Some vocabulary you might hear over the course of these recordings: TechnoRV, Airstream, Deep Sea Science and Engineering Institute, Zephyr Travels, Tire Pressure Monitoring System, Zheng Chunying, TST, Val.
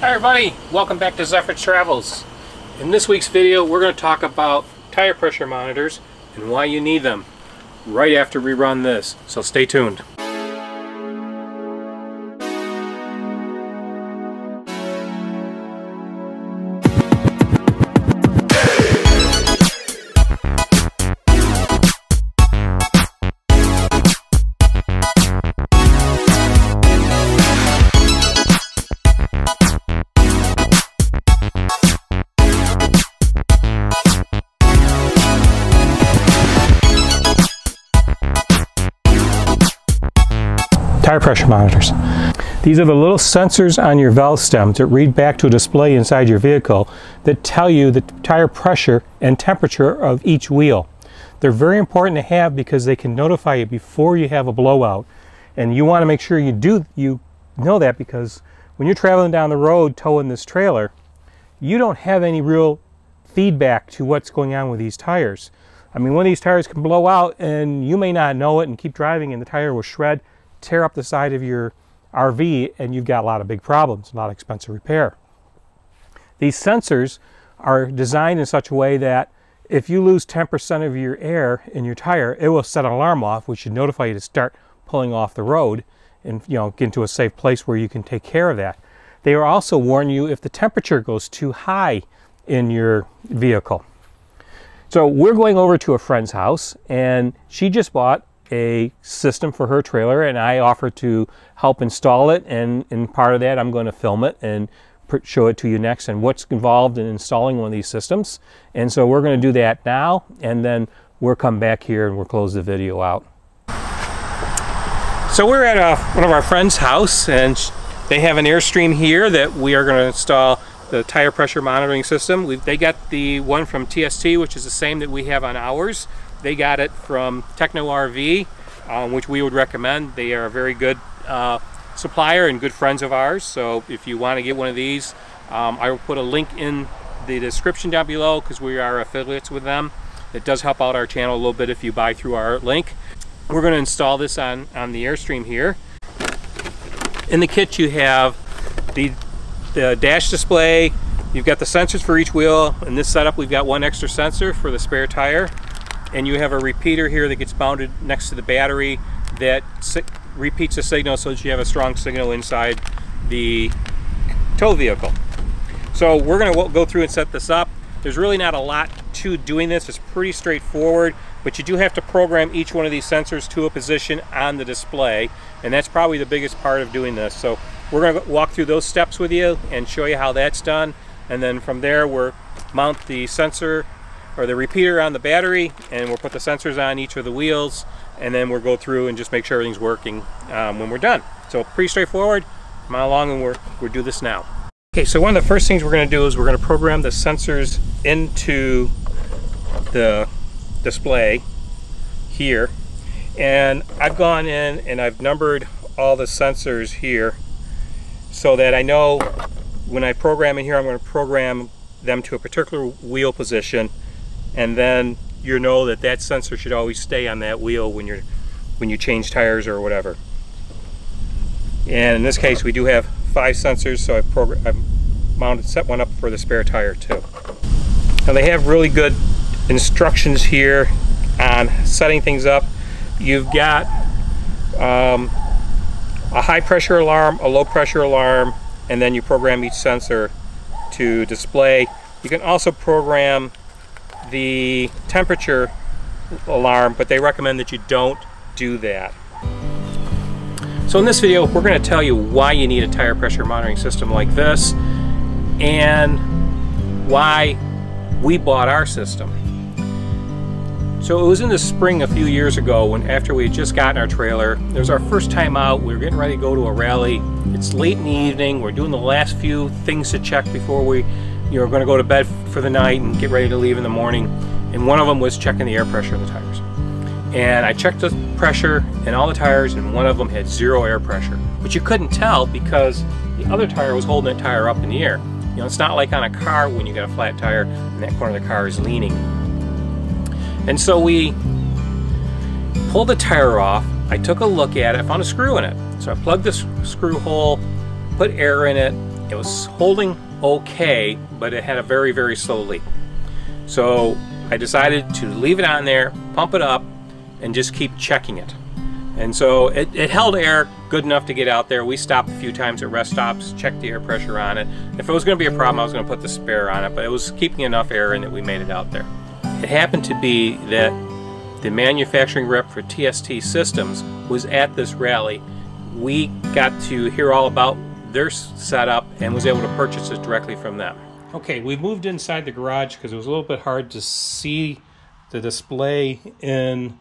Hi everybody, welcome back to Zephyr Travels. In this week's video we're going to talk about tire pressure monitors and why you need them right after we run this, so stay tuned. Tire pressure monitors. These are the little sensors on your valve stem that read back to a display inside your vehicle that tell you the tire pressure and temperature of each wheel. They're very important to have because they can notify you before you have a blowout, and you want to make sure you know that, because when you're traveling down the road towing this trailer, you don't have any real feedback to what's going on with these tires. I mean, one of these tires can blow out and you may not know it and keep driving and the tire will shred, tear up the side of your RV, and you've got a lot of big problems, a lot of expensive repair. These sensors are designed in such a way that if you lose 10% of your air in your tire, it will set an alarm off, which should notify you to start pulling off the road and, you know, get into a safe place where you can take care of that. They will also warn you if the temperature goes too high in your vehicle. So we're going over to a friend's house, and she just bought a system for her trailer, and I offered to help install it, and in part of that I'm going to film it and show it to you next and what's involved in installing one of these systems. And so we're going to do that now, and then we'll come back here and we'll close the video out. So we're at one of our friend's house, and they have an Airstream here that we are going to install the tire pressure monitoring system. They got the one from TST, which is the same that we have on ours. They got it from TechnoRV, which we would recommend. They are a very good supplier and good friends of ours. So if you want to get one of these, I will put a link in the description down below, because we are affiliates with them. It does help out our channel a little bit if you buy through our link. We're going to install this on the Airstream here. In the kit you have the dash display, you've got the sensors for each wheel. In this setup we've got one extra sensor for the spare tire. And you have a repeater here that gets mounted next to the battery that repeats the signal, so that you have a strong signal inside the tow vehicle. So we're going to go through and set this up. There's really not a lot to doing this. It's pretty straightforward, but you do have to program each one of these sensors to a position on the display, and that's probably the biggest part of doing this. So we're going to walk through those steps with you and show you how that's done, and then from there we'll mount the sensor or the repeater on the battery, and we'll put the sensors on each of the wheels, and then we'll go through and just make sure everything's working when we're done. So pretty straightforward. Come on along and we'll do this now. Okay, so one of the first things we're going to do is we're going to program the sensors into the display here, and I've gone in and I've numbered all the sensors here so that I know when I program in here I'm going to program them to a particular wheel position, and then you know that that sensor should always stay on that wheel when you change tires or whatever. And in this case we do have 5 sensors, so I've set one up for the spare tire too. Now they have really good instructions here on setting things up. You've got a high pressure alarm, a low pressure alarm, and then you program each sensor to display. You can also program the temperature alarm, but they recommend that you don't do that. So in this video we're going to tell you why you need a tire pressure monitoring system like this, and why we bought our system. So it was in the spring a few years ago, when after we had just gotten our trailer, it was our first time out, we were getting ready to go to a rally. It's late in the evening, we're doing the last few things to check before we were going to go to bed for the night and get ready to leave in the morning, and one of them was checking the air pressure in the tires. And I checked the pressure in all the tires, and one of them had 0 air pressure, but you couldn't tell because the other tire was holding that tire up in the air. You know, it's not like on a car when you got a flat tire and that corner of the car is leaning. And so we pulled the tire off, I took a look at it, I found a screw in it, so I plugged this screw hole, put air in it, It was holding okay, but it had a very, very slow leak. So I decided to leave it on there, pump it up, and just keep checking it. And so it held air good enough to get out there. We stopped a few times at rest stops, checked the air pressure on it. If it was gonna be a problem, I was gonna put the spare on it, but it was keeping enough air in that we made it out there. It happened to be that the manufacturing rep for TST Systems was at this rally. We got to hear all about their setup and was able to purchase it directly from them. Okay, we moved inside the garage because it was a little bit hard to see the display in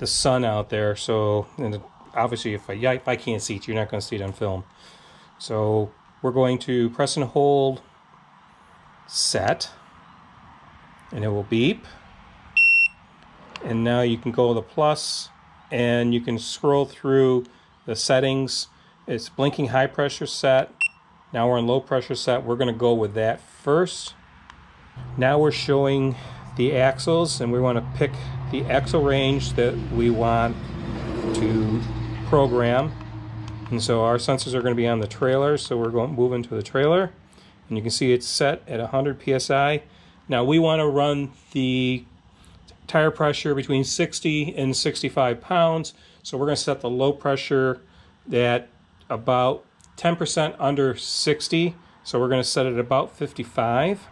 the sun out there. So, and obviously if I can't see it, you're not going to see it on film. So we're going to press and hold set, and it will beep. And now you can go to the plus and you can scroll through the settings. It's blinking high pressure set. Now we're in low pressure set. We're going to go with that first. Now we're showing the axles, and we want to pick the axle range that we want to program. And so our sensors are going to be on the trailer, so we're going to move into the trailer, and you can see it's set at 100 psi. Now we want to run the tire pressure between 60 and 65 pounds, so we're going to set the low pressure at about 10% under 60, so we're going to set it at about 55.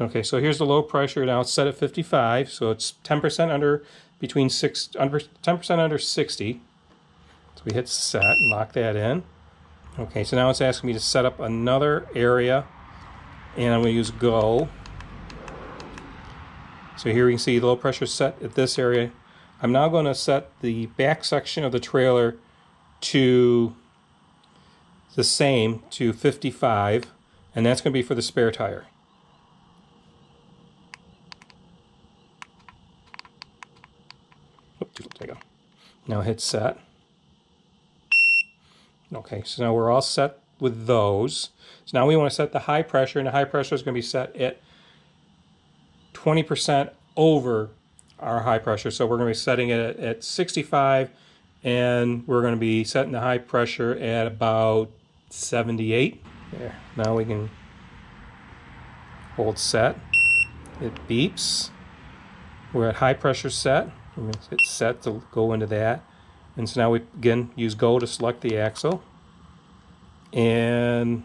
Okay, so here's the low pressure. Now it's set at 55, so it's 10% under 10% under 60. So we hit set and lock that in. Okay, so now it's asking me to set up another area, and I'm going to use go. So here we can see the low pressure set at this area. I'm now going to set the back section of the trailer to the same, to 55, and that's going to be for the spare tire. Now hit set. Okay, so now we're all set with those. So now we want to set the high pressure, and the high pressure is going to be set at 20% over our high pressure. So we're going to be setting it at 65, and we're going to be setting the high pressure at about 78. There. Now we can hold set. It beeps. We're at high pressure set. I'm going to hit set to go into that. And so now we again use go to select the axle, and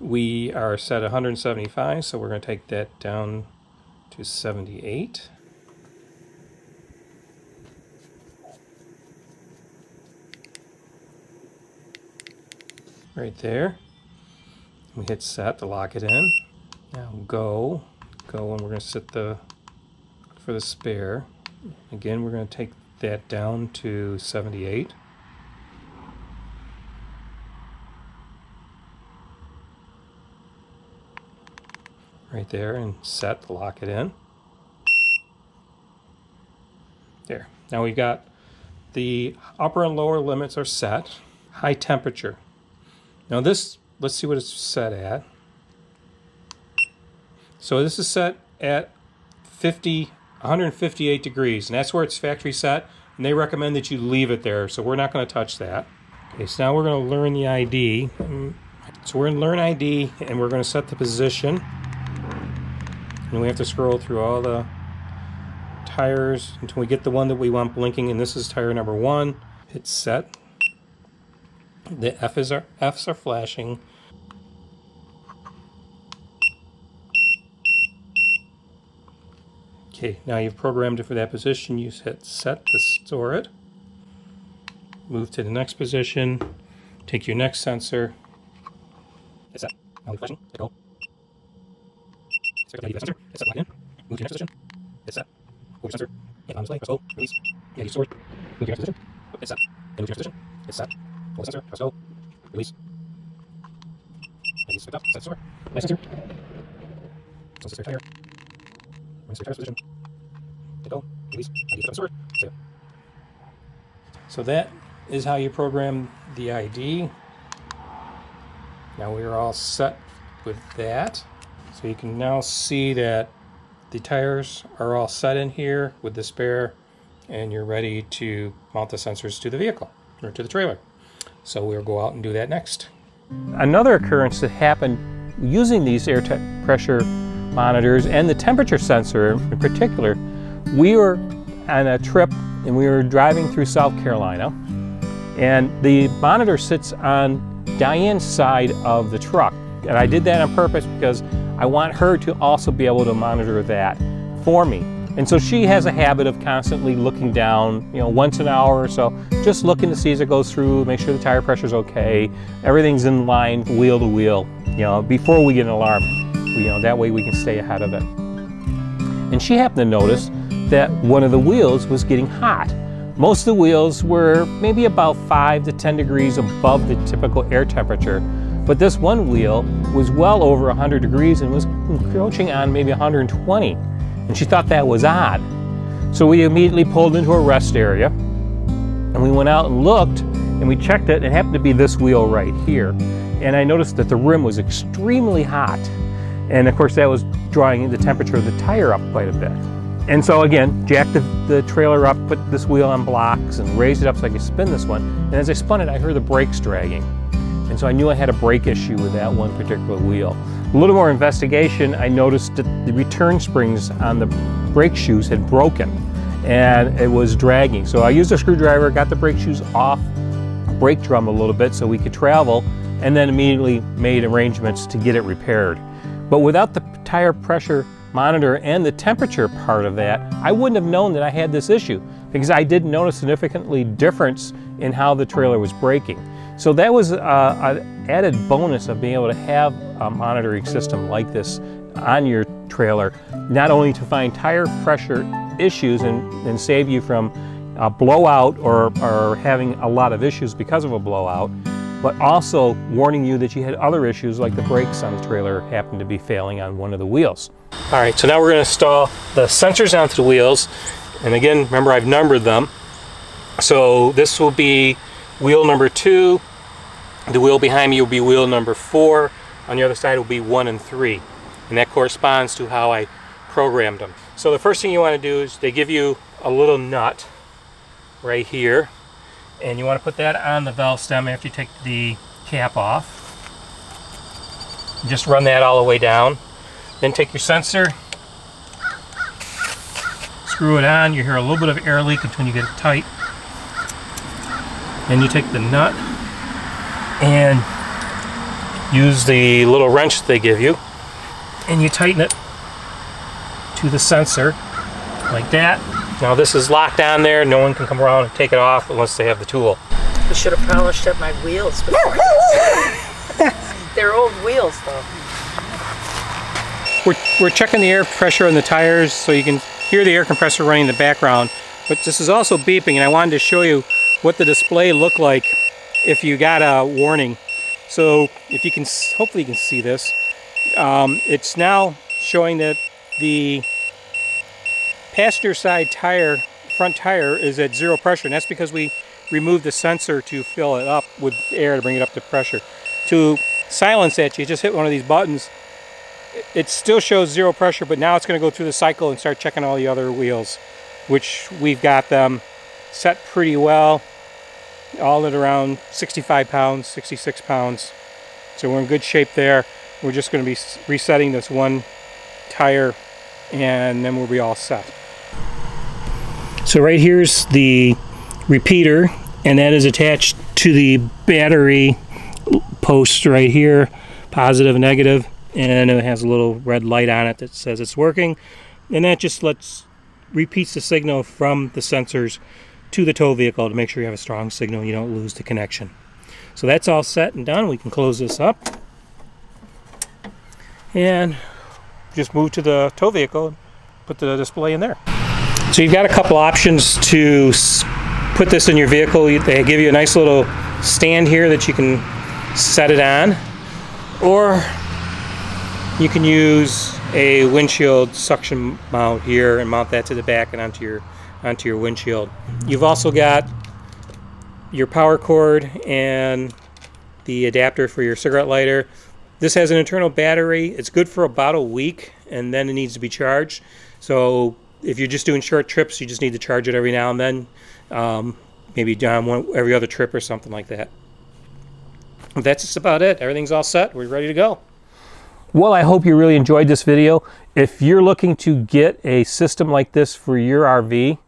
we are set 175, so we're going to take that down to 78. Right there. We hit set to lock it in. Now go, and we're going to set the for the spare. Again, we're going to take that down to 78. Right there, and set to lock it in. There. Now we've got the upper and lower limits are set. High temperature. Now this, let's see what it's set at. So this is set at 158 degrees, and that's where it's factory set, and they recommend that you leave it there, so we're not going to touch that. Okay, so now we're going to learn the ID. So we're in learn ID, and we're going to set the position, and we have to scroll through all the tires until we get the one that we want blinking, and this is tire number 1. Hit set. The F's are flashing. Okay, now you've programmed it for that position. You hit set to store it. Move to the next position. Take your next sensor. Hit set. Now flashing. Hit go. Hit sensor. Hit set. Lock in. Move to your next position. Hit set. Move your sensor. Hit on display. Press go. Release. Yeah, you stored. Move to your next position. Hit set. Move to your next position. Hit set. Hold the sensor. Press go. Release. Yeah, you switch up. Set store. Nice sensor. Sensor tire. So that is how you program the ID. Now we are all set with that. So you can now see that The tires are all set in here with the spare, and you're ready to mount the sensors to the vehicle or to the trailer. So we'll go out and do that next. Another occurrence that happened using these air pressure monitors and the temperature sensor in particular, we were on a trip and we were driving through South Carolina, and the monitor sits on Diane's side of the truck. And I did that on purpose because I want her to also be able to monitor that for me. And so she has a habit of constantly looking down, you know, once an hour or so, just looking to see as it goes through, make sure the tire pressure's okay, everything's in line, wheel to wheel, you know, before we get an alarm. You know, that way we can stay ahead of it. And she happened to notice that one of the wheels was getting hot. Most of the wheels were maybe about 5 to 10 degrees above the typical air temperature, but this one wheel was well over 100 degrees and was encroaching on maybe 120. And she thought that was odd. So we immediately pulled into a rest area and we went out and looked and we checked it, and it happened to be this wheel right here. And I noticed that the rim was extremely hot. And of course that was drawing the temperature of the tire up quite a bit. And so again, jacked the trailer up, put this wheel on blocks and raised it up so I could spin this one. And as I spun it, I heard the brakes dragging. And so I knew I had a brake issue with that one particular wheel. A little more investigation, I noticed that the return springs on the brake shoes had broken and it was dragging. So I used a screwdriver, got the brake shoes off, brake drum a little bit so we could travel, and then immediately made arrangements to get it repaired. But without the tire pressure monitor and the temperature part of that, I wouldn't have known that I had this issue because I didn't notice significantly difference in how the trailer was braking. So that was an added bonus of being able to have a monitoring system like this on your trailer, not only to find tire pressure issues and save you from a blowout or having a lot of issues because of a blowout, but also warning you that you had other issues like the brakes on the trailer happened to be failing on one of the wheels. All right, so now we're gonna install the sensors onto the wheels. And again, remember I've numbered them. So this will be wheel number 2. The wheel behind me will be wheel number 4. On the other side will be 1 and 3. And that corresponds to how I programmed them. So the first thing you want to do is they give you a little nut right here. And you want to put that on the valve stem after you take the cap off. Just run that all the way down. Then take your sensor, screw it on. You hear a little bit of air leak until you get it tight. Then you take the nut and use the little wrench they give you and you tighten it to the sensor like that. Now this is locked on there, no one can come around and take it off unless they have the tool. I should have polished up my wheels before. They're old wheels though. We're checking the air pressure on the tires, so you can hear the air compressor running in the background, but this is also beeping, and I wanted to show you what the display looked like if you got a warning. So if you can, hopefully you can see this, it's now showing that the passenger side tire, front tire, is at 0 pressure, and that's because we removed the sensor to fill it up with air to bring it up to pressure. To silence that, you just hit one of these buttons. It still shows 0 pressure, but now it's going to go through the cycle and start checking all the other wheels, which we've got them set pretty well, all at around 65 pounds, 66 pounds. So we're in good shape there. We're just going to be resetting this one tire and then we'll be all set. So right here's the repeater, and that is attached to the battery post right here, positive and negative, and it has a little red light on it that says it's working, and that just repeats the signal from the sensors to the tow vehicle to make sure you have a strong signal and you don't lose the connection. So that's all set and done. We can close this up and just move to the tow vehicle and put the display in there. So you've got a couple options to put this in your vehicle. They give you a nice little stand here that you can set it on, or you can use a windshield suction mount here and mount that to the back and onto your windshield. You've also got your power cord and the adapter for your cigarette lighter. This has an internal battery. It's good for about a week, and then it needs to be charged. So if you're just doing short trips, you just need to charge it every now and then, maybe down every other trip or something like that. That's just about it. Everything's all set. We're ready to go. Well, I hope you really enjoyed this video. If you're looking to get a system like this for your RV,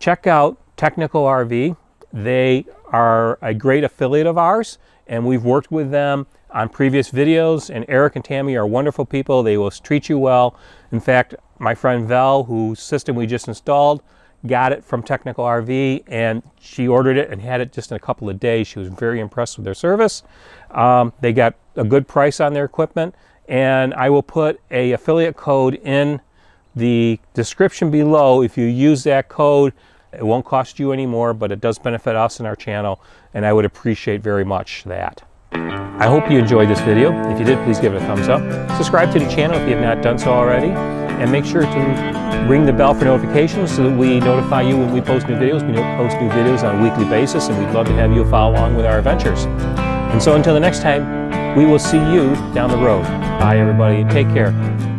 check out TechnoRV. They are a great affiliate of ours, and we've worked with them on previous videos, and Eric and Tammy are wonderful people. They will treat you well. In fact, my friend Val, whose system we just installed, got it from TechnoRV, and she ordered it and had it just in a couple of days. She was very impressed with their service. They got a good price on their equipment, and I will put an affiliate code in the description below. If you use that code, it won't cost you any more, but it does benefit us and our channel, and I would appreciate very much that. I hope you enjoyed this video. If you did, please give it a thumbs up. Subscribe to the channel if you have not done so already. And make sure to ring the bell for notifications so that we notify you when we post new videos. We post new videos on a weekly basis, and we'd love to have you follow along with our adventures. And so until the next time, we will see you down the road. Bye, everybody, and take care.